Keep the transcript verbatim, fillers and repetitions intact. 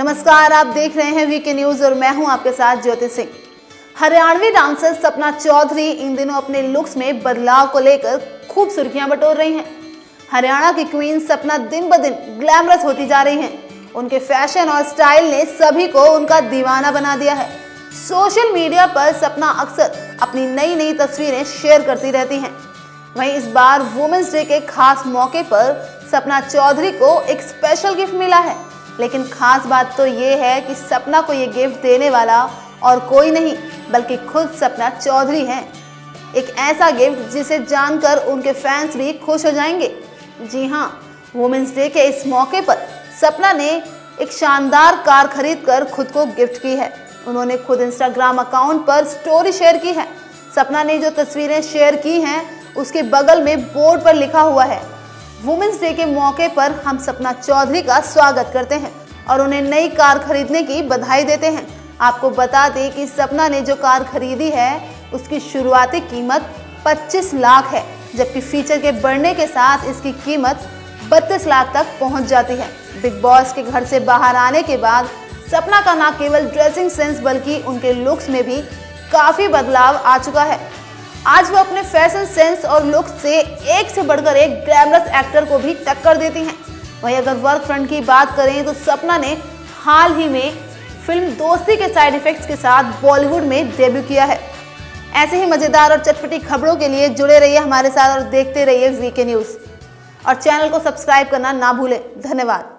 नमस्कार, आप देख रहे हैं वीके न्यूज और मैं हूं आपके साथ ज्योति सिंह। हरियाणवी डांसर सपना चौधरी इन दिनों अपने लुक्स में बदलाव को लेकर खूब सुर्खियां बटोर रही हैं। हरियाणा की क्वीन सपना दिन ब दिन ग्लैमरस होती जा रही हैं। उनके फैशन और स्टाइल ने सभी को उनका दीवाना बना दिया है। सोशल मीडिया पर सपना अक्सर अपनी नई नई तस्वीरें शेयर करती रहती हैं। वहीं इस बार वुमेन्स डे के खास मौके पर सपना चौधरी को एक स्पेशल गिफ्ट मिला है, लेकिन खास बात तो ये है कि सपना को ये गिफ्ट देने वाला और कोई नहीं बल्कि खुद सपना चौधरी हैं। एक ऐसा गिफ्ट जिसे जानकर उनके फैंस भी खुश हो जाएंगे। जी हाँ, वुमेन्स डे के इस मौके पर सपना ने एक शानदार कार खरीदकर खुद को गिफ्ट की है। उन्होंने खुद इंस्टाग्राम अकाउंट पर स्टोरी शेयर की है। सपना ने जो तस्वीरें शेयर की हैं उसके बगल में बोर्ड पर लिखा हुआ है, वुमेन्स डे के मौके पर हम सपना चौधरी का स्वागत करते हैं और उन्हें नई कार खरीदने की बधाई देते हैं। आपको बता दें कि सपना ने जो कार खरीदी है उसकी शुरुआती कीमत पच्चीस लाख है, जबकि फीचर के बढ़ने के साथ इसकी कीमत बत्तीस लाख तक पहुंच जाती है। बिग बॉस के घर से बाहर आने के बाद सपना का न केवल ड्रेसिंग सेंस बल्कि उनके लुक्स में भी काफ़ी बदलाव आ चुका है। आज वो अपने फैशन सेंस और लुक से एक से बढ़कर एक ग्लैमरस एक्टर को भी टक्कर देती हैं। वहीं अगर वर्क फ्रंट की बात करें तो सपना ने हाल ही में फिल्म दोस्ती के साइड इफेक्ट्स के साथ बॉलीवुड में डेब्यू किया है। ऐसे ही मज़ेदार और चटपटी खबरों के लिए जुड़े रहिए हमारे साथ और देखते रहिए वीके न्यूज़ और चैनल को सब्सक्राइब करना ना भूलें। धन्यवाद।